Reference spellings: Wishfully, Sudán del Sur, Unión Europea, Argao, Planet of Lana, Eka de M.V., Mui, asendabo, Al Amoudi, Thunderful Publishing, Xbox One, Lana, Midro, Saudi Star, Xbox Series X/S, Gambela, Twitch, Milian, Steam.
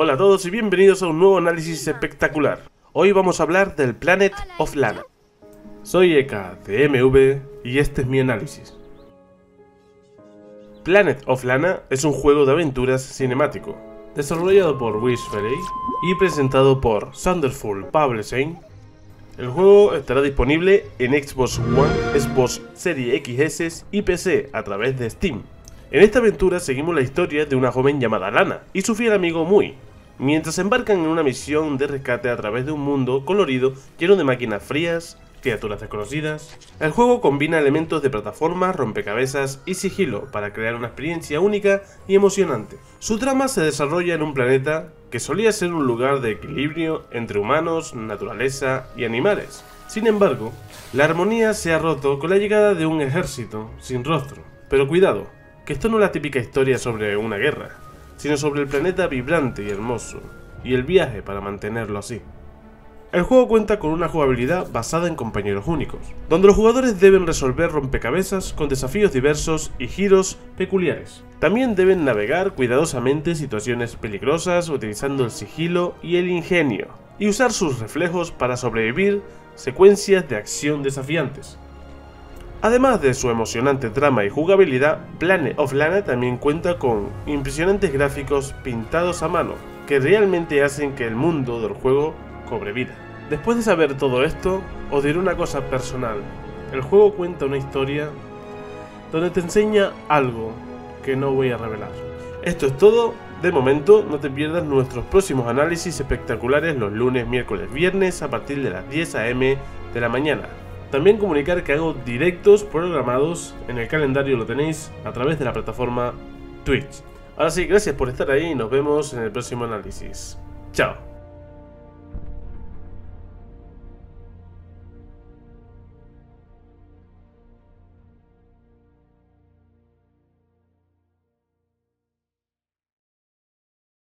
Hola a todos y bienvenidos a un nuevo análisis espectacular. Hoy vamos a hablar del Planet of Lana. Soy Eka de M.V. y este es mi análisis. Planet of Lana es un juego de aventuras cinemático, desarrollado por Wishfully y presentado por Thunderful Publishing. El juego estará disponible en Xbox One, Xbox Series X/S y PC a través de Steam. En esta aventura seguimos la historia de una joven llamada Lana y su fiel amigo Mui, mientras embarcan en una misión de rescate a través de un mundo colorido lleno de máquinas frías, criaturas desconocidas. El juego combina elementos de plataformas, rompecabezas y sigilo para crear una experiencia única y emocionante. Su trama se desarrolla en un planeta que solía ser un lugar de equilibrio entre humanos, naturaleza y animales. Sin embargo, la armonía se ha roto con la llegada de un ejército sin rostro. Pero cuidado, que esto no es la típica historia sobre una guerra, sino sobre el planeta vibrante y hermoso, y el viaje para mantenerlo así. El juego cuenta con una jugabilidad basada en compañeros únicos, donde los jugadores deben resolver rompecabezas con desafíos diversos y giros peculiares. También deben navegar cuidadosamente situaciones peligrosas utilizando el sigilo y el ingenio, y usar sus reflejos para sobrevivir secuencias de acción desafiantes. Además de su emocionante trama y jugabilidad, Planet of Lana también cuenta con impresionantes gráficos pintados a mano, que realmente hacen que el mundo del juego cobre vida. Después de saber todo esto, os diré una cosa personal. El juego cuenta una historia donde te enseña algo que no voy a revelar. Esto es todo. De momento, no te pierdas nuestros próximos análisis espectaculares los lunes, miércoles, viernes a partir de las 10 am de la mañana. También comunicar que hago directos programados en el calendario, lo tenéis a través de la plataforma Twitch. Ahora sí, gracias por estar ahí y nos vemos en el próximo análisis. Chao.